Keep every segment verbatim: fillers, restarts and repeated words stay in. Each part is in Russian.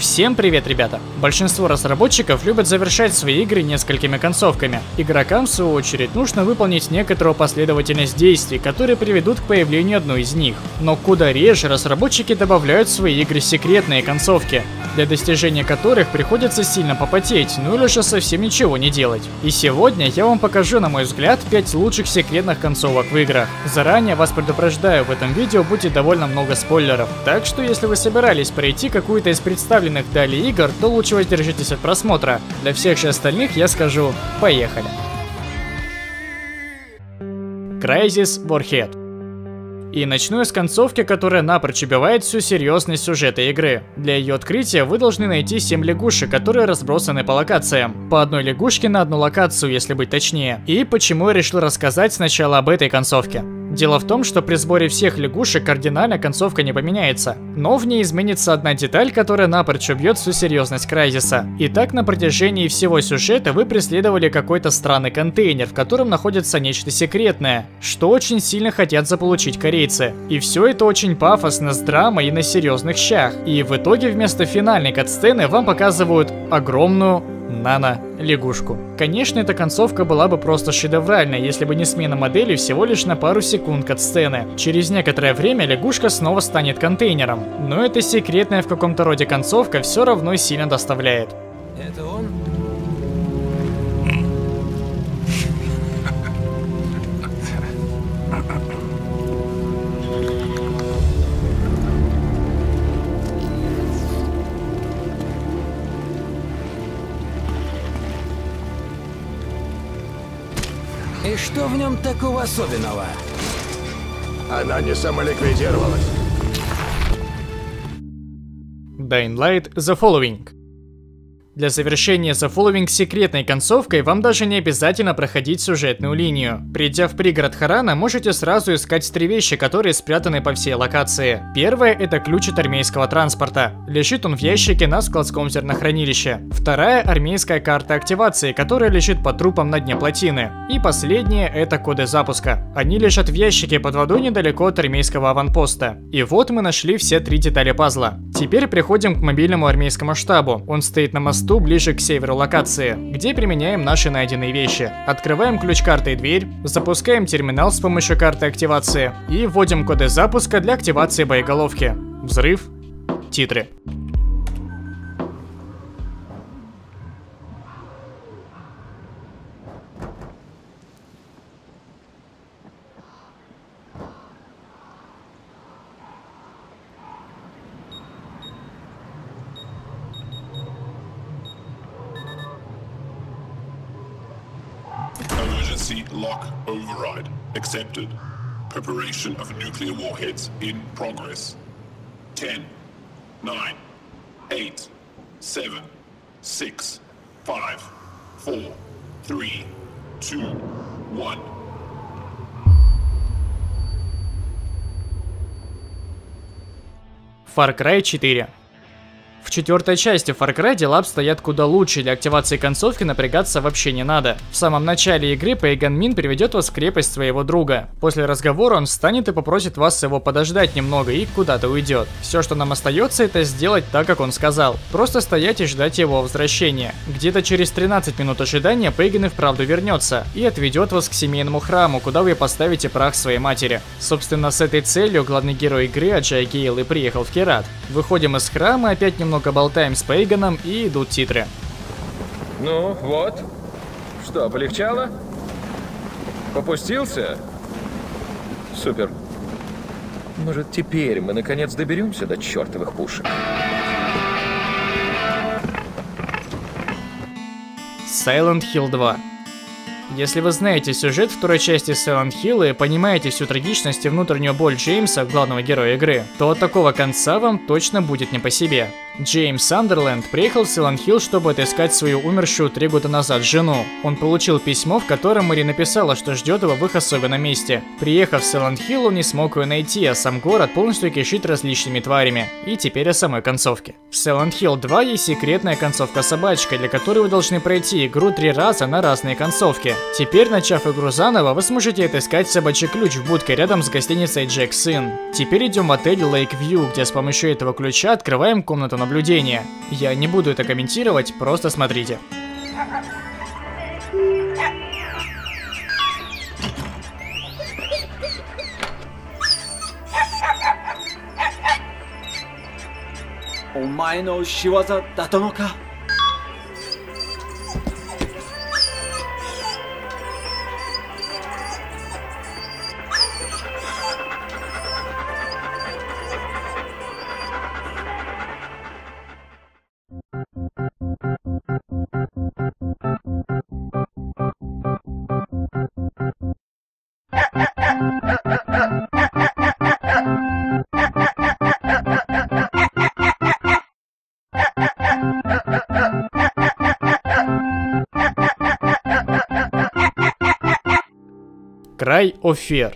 Всем привет, ребята! Большинство разработчиков любят завершать свои игры несколькими концовками. Игрокам, в свою очередь, нужно выполнить некоторую последовательность действий, которые приведут к появлению одной из них. Но куда реже разработчики добавляют в свои игры секретные концовки, для достижения которых приходится сильно попотеть, ну или же совсем ничего не делать. И сегодня я вам покажу, на мой взгляд, пять лучших секретных концовок в играх. Заранее вас предупреждаю, в этом видео будет довольно много спойлеров, так что если вы собирались пройти какую-то из представленных далее игр, то лучше воздержитесь от просмотра. Для всех же остальных я скажу: поехали. Crysis Warhead. И начну я с концовки, которая напрочь убивает всю серьезность сюжета игры. Для ее открытия вы должны найти семь лягушек, которые разбросаны по локациям. По одной лягушке на одну локацию, если быть точнее. И почему я решил рассказать сначала об этой концовке. Дело в том, что при сборе всех лягушек кардинально концовка не поменяется. Но в ней изменится одна деталь, которая напрочь убьет всю серьезность Крайзиса. Итак, на протяжении всего сюжета вы преследовали какой-то странный контейнер, в котором находится нечто секретное, что очень сильно хотят заполучить корейцы. И все это очень пафосно, с драмой и на серьезных щах. И в итоге вместо финальной катсцены вам показывают огромную нано-лягушку. Конечно, эта концовка была бы просто шедевральной, если бы не смена модели всего лишь на пару секунд катсцены. Через некоторое время лягушка снова станет контейнером. Но эта секретная в каком-то роде концовка все равно сильно доставляет. Это он? И что в нем такого особенного? Она не самоликвидировалась. Dying Light: The Following. Для завершения The Following секретной концовкой вам даже не обязательно проходить сюжетную линию. Придя в пригород Харана, можете сразу искать три вещи, которые спрятаны по всей локации. Первое – это ключ от армейского транспорта. Лежит он в ящике на складском зернохранилище. Вторая – армейская карта активации, которая лежит по трупам на дне плотины. И последнее – это коды запуска. Они лежат в ящике под водой недалеко от армейского аванпоста. И вот мы нашли все три детали пазла. Теперь приходим к мобильному армейскому штабу. Он стоит на мосту ближе к северу локации, где применяем наши найденные вещи. Открываем ключ карты и дверь, запускаем терминал с помощью карты активации и вводим коды запуска для активации боеголовки. Взрыв. Титры. Lock override accepted. Preparation of nuclear warheads in progress. ten, nine, eight, seven, six, five, four, three, two, one. Far Cry четыре. В четвертой части Far Cry дела обстоят куда лучше, для активации концовки напрягаться вообще не надо. В самом начале игры Пейган Мин приведет вас в крепость своего друга. После разговора он встанет и попросит вас его подождать немного и куда-то уйдет. Все, что нам остается, это сделать так, как он сказал. Просто стоять и ждать его возвращения. Где-то через тринадцать минут ожидания Пейган и вправду вернется и отведет вас к семейному храму, куда вы поставите прах своей матери. Собственно, с этой целью главный герой игры Аджай Гейл и приехал в Керат. Выходим из храма, опять немного Много болтаем с Пейганом и идут титры. Ну вот, что, полегчало? Попустился? Супер. Может, теперь мы наконец доберемся до чертовых пушек? Silent Hill два. Если вы знаете сюжет второй части Silent Hill и понимаете всю трагичность и внутреннюю боль Джеймса, главного героя игры, то от такого конца вам точно будет не по себе. Джеймс Сандерленд приехал в Silent Hill, чтобы отыскать свою умершую три года назад жену. Он получил письмо, в котором Мэри написала, что ждет его в их особенном месте. Приехав в Silent Hill, он не смог ее найти, а сам город полностью кишит различными тварями. И теперь о самой концовке. В Silent Hill два есть секретная концовка-собачка, для которой вы должны пройти игру три раза на разные концовки. Теперь, начав игру заново, вы сможете отыскать собачий ключ в будке рядом с гостиницей Джексон. Теперь идем в отель Лейк Вью, где с помощью этого ключа открываем комнату наблюдения. Я не буду это комментировать, просто смотрите. Cry of Fear.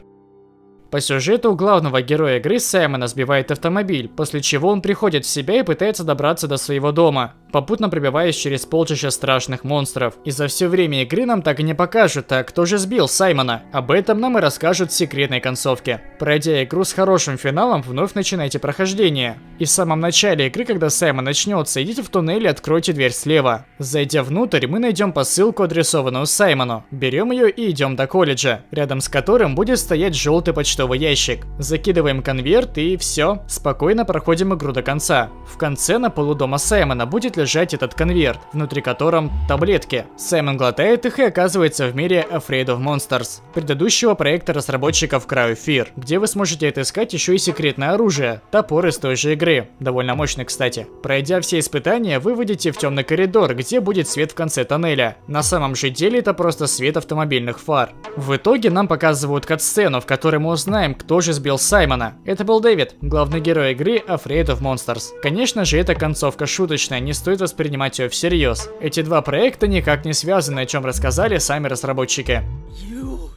По сюжету главного героя игры Саймона сбивает автомобиль, после чего он приходит в себя и пытается добраться до своего дома, попутно пробиваясь через полчища страшных монстров. И за все время игры нам так и не покажут, а кто же сбил Саймона? Об этом нам и расскажут в секретной концовке. Пройдя игру с хорошим финалом, вновь начинайте прохождение. И в самом начале игры, когда Саймон начнется, идите в туннель и откройте дверь слева. Зайдя внутрь, мы найдем посылку, адресованную Саймону. Берем ее и идем до колледжа, рядом с которым будет стоять желтый почтовый ящик. Закидываем конверт и все. Спокойно проходим игру до конца. В конце на полу дома Саймона будет лежать сжать этот конверт, внутри котором таблетки. Саймон глотает их и оказывается в мире Afraid of Monsters, предыдущего проекта разработчиков Cry of Fear, где вы сможете отыскать еще и секретное оружие, топор из той же игры, довольно мощный, кстати. Пройдя все испытания, вы выйдете в темный коридор, где будет свет в конце тоннеля. На самом же деле это просто свет автомобильных фар. В итоге нам показывают кат-сцену, в которой мы узнаем, кто же сбил Саймона. Это был Дэвид, главный герой игры Afraid of Monsters. Конечно же, эта концовка шуточная, не стоит воспринимать ее всерьез. Эти два проекта никак не связаны, о чем рассказали сами разработчики. You...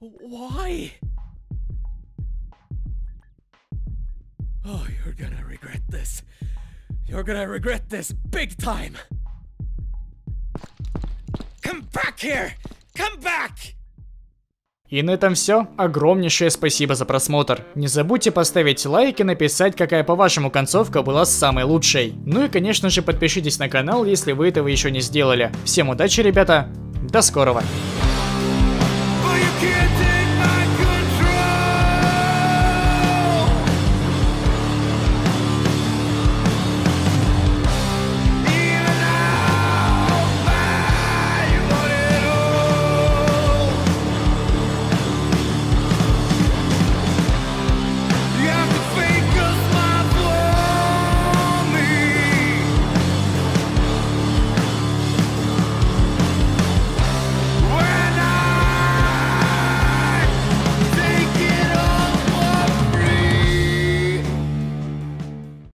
Why? Oh, you're gonna regret this. You're gonna regret this big time. Come back here. Come back. И на этом все. Огромнейшее спасибо за просмотр. Не забудьте поставить лайк и написать, какая по-вашему концовка была самой лучшей. Ну и конечно же подпишитесь на канал, если вы этого еще не сделали. Всем удачи, ребята. До скорого.